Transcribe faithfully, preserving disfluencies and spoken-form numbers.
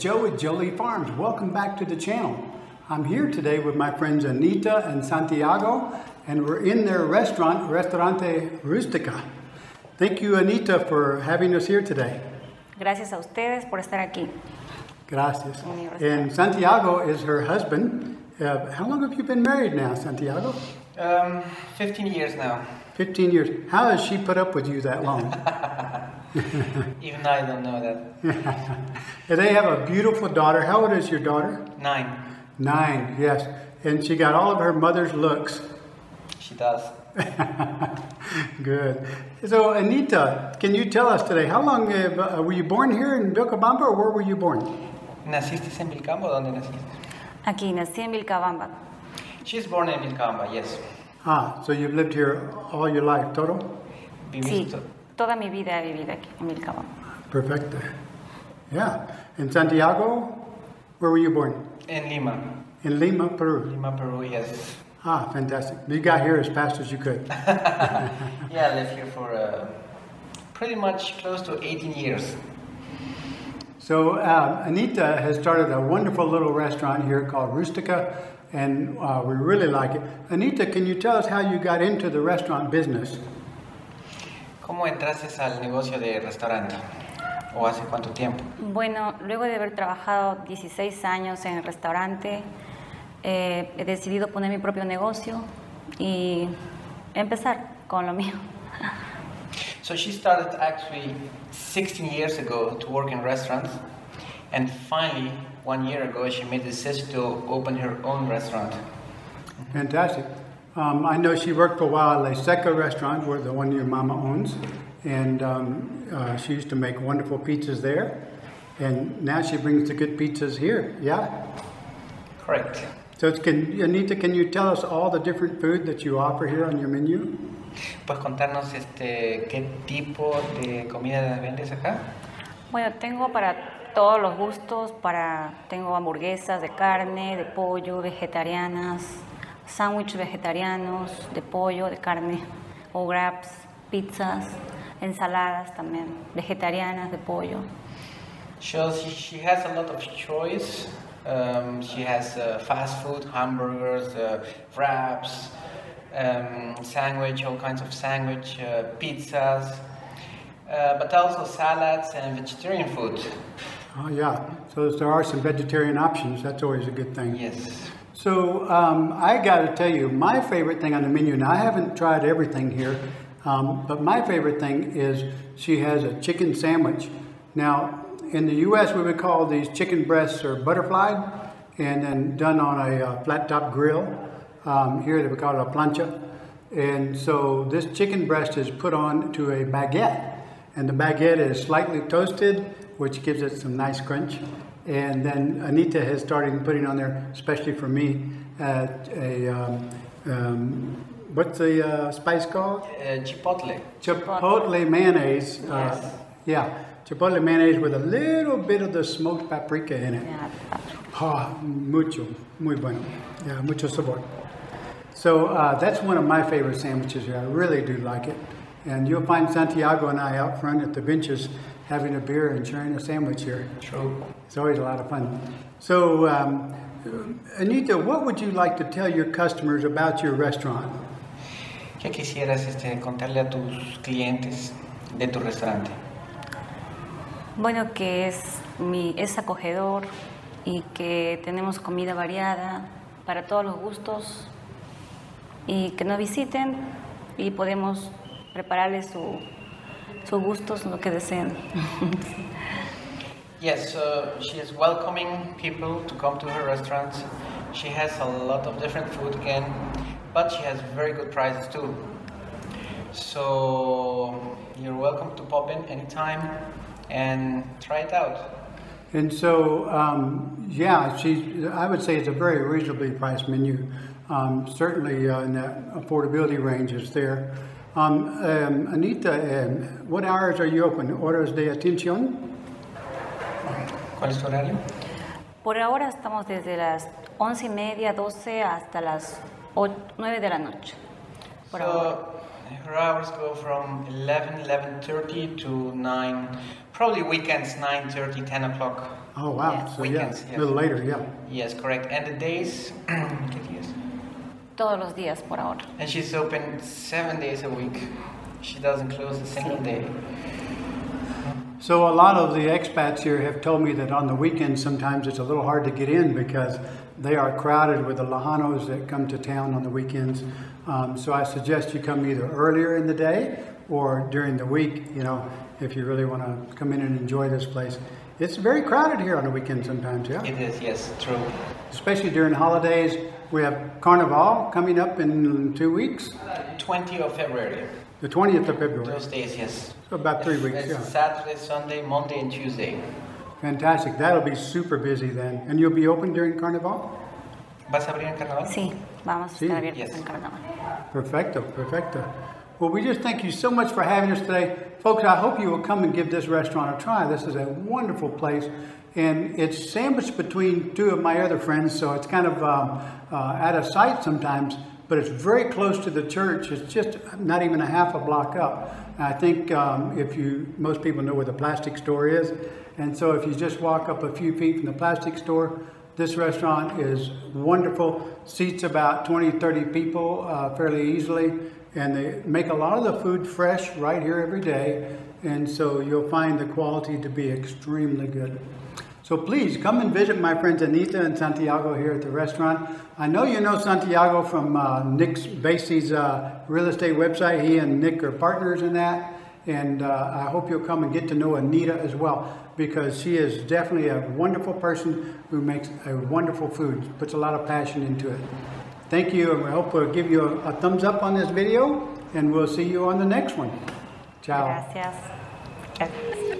Joe with JoLi Farms. Welcome back to the channel. I'm here today with my friends Anita and Santiago, and we're in their restaurant, Restaurante Rustica. Thank you, Anita, for having us here today. Gracias a ustedes por estar aquí. Gracias. And Santiago is her husband. Uh, how long have you been married now, Santiago? Um, fifteen years now. fifteen years. How has she put up with you that long? Even I don't know that. They have a beautiful daughter. How old is your daughter? Nine. Nine, yes. And she got all of her mother's looks. She does. Good. So, Anita, can you tell us today, how long have, uh, were you born here in Vilcabamba, or where were you born? ¿Naciste en Vilcabamba o dónde naciste? Aquí, nací en Vilcabamba. She's born in Vilcabamba, yes. Ah, so you've lived here all your life, total? Sí, toda mi vida he vivido aquí en Vilcabamba. Perfect. Yeah. In Santiago, where were you born? In Lima. In Lima, Peru? Lima, Peru, yes. Ah, fantastic. You got here as fast as you could. Yeah, I lived here for uh, pretty much close to eighteen years. So uh, Anita has started a wonderful little restaurant here called Rustica, and uh, we really like it. Anita, can you tell us how you got into the restaurant business? ¿Cómo entraste al negocio de restaurante? ¿O hace cuánto tiempo? Bueno, luego de haber trabajado dieciséis años en el restaurante, Eh, he decidido poner mi propio negocio y empezar con lo mío. So she started actually sixteen years ago to work in restaurants, and finally one year ago she made the decision to open her own restaurant. Fantastic. Um, I know she worked for a while at Layseca restaurant, where the one your mama owns, and um, uh, she used to make wonderful pizzas there, and now she brings the good pizzas here. Yeah. Correct. So, it's, can, Anita, can you tell us all the different food that you offer here on your menu? ¿Puedes contarnos este qué tipo de comida vendes acá? Bueno, tengo para todos los gustos. Para tengo hamburguesas de carne, de pollo, vegetarianas, sándwiches vegetarianos, de pollo, de carne, o wraps, pizzas, ensaladas también vegetarianas de pollo. So she, she has a lot of choice. Um, she has uh, fast food, hamburgers, uh, wraps, um, sandwich, all kinds of sandwich, uh, pizzas, uh, but also salads and vegetarian food. Oh yeah, so if there are some vegetarian options, that's always a good thing. Yes. So um, I got to tell you, my favorite thing on the menu, now I haven't tried everything here, um, but my favorite thing is she has a chicken sandwich. Now, in the U S we would call these chicken breasts or butterflied, and then done on a uh, flat top grill. Um, here they would call it a plancha. And so this chicken breast is put on to a baguette, and the baguette is slightly toasted, which gives it some nice crunch. And then Anita has started putting on there, especially for me, uh, a um, um, what's the uh, spice called? Uh, chipotle. Chipotle mayonnaise. Uh, yes. Yeah. Chipotle mayonnaise with a little bit of the smoked paprika in it. Yeah. Oh, mucho, muy bueno. Yeah, mucho sabor. So uh, that's one of my favorite sandwiches here. I really do like it. And you'll find Santiago and I out front at the benches having a beer and sharing a sandwich here. True. It's always a lot of fun. So, um, Anita, what would you like to tell your customers about your restaurant? ¿Qué quisieras este, contarle a tus clientes de tu restaurante? Bueno, que es, mi, es acogedor y que tenemos comida variada para todos los gustos, y que nos visiten y podemos prepararles su, sus gustos, lo que deseen. Yes, uh, she is welcoming people to come to her restaurant. She has a lot of different food again, but she has very good prices too. So you're welcome to pop in anytime and try it out. And so, um, yeah, she, I would say it's a very reasonably priced menu. Um, certainly uh, in that affordability range is there. Um, um, Anita, um, what hours are you open? Horas de atención? ¿Cuál es tu horario? Por ahora estamos desde las once y media, doce hasta las nueve de la noche. Por so, ahora. Her hours go from eleven, eleven thirty to nine, probably weekends nine thirty, ten o'clock. Oh wow! Yeah. So weekends, yeah, a little later, yeah. Yes, correct. And the days, ¿qué días? Todos los días por ahora. And she's open seven days a week. She doesn't close a single day. So a lot of the expats here have told me that on the weekends sometimes it's a little hard to get in because they are crowded with the Lajanos that come to town on the weekends. Um, so I suggest you come either earlier in the day or during the week, you know, if you really want to come in and enjoy this place. It's very crowded here on the weekend sometimes, yeah? It is, yes, true. Especially during holidays. We have Carnival coming up in two weeks. Uh, twentieth of February. The twentieth of February. Those days, yes. So about three it's, weeks, it's yeah. Saturday, Sunday, Monday, and Tuesday. Fantastic. That'll be super busy then. And you'll be open during Carnival? ¿Vas a abrir en Carnaval? Sí, vamos sí. a estar abiertos yes. en Carnaval. Perfecto, perfecto. Well, we just thank you so much for having us today. Folks, I hope you will come and give this restaurant a try. This is a wonderful place. And it's sandwiched between two of my other friends, so it's kind of um, uh, out of sight sometimes. But it's very close to the church. It's just not even a half a block up. And I think um, if you, most people know where the plastic store is. And so if you just walk up a few feet from the plastic store, this restaurant is wonderful. Seats about twenty, thirty people uh, fairly easily. And they make a lot of the food fresh right here every day. And so you'll find the quality to be extremely good. So please come and visit my friends Anita and Santiago here at the restaurant. I know you know Santiago from uh, Nick's Basie's uh, real estate website. He and Nick are partners in that. And uh, I hope you'll come and get to know Anita as well, because she is definitely a wonderful person who makes a wonderful food, puts a lot of passion into it. Thank you, and we hope we'll give you a, a thumbs up on this video, and we'll see you on the next one. Ciao. Gracias.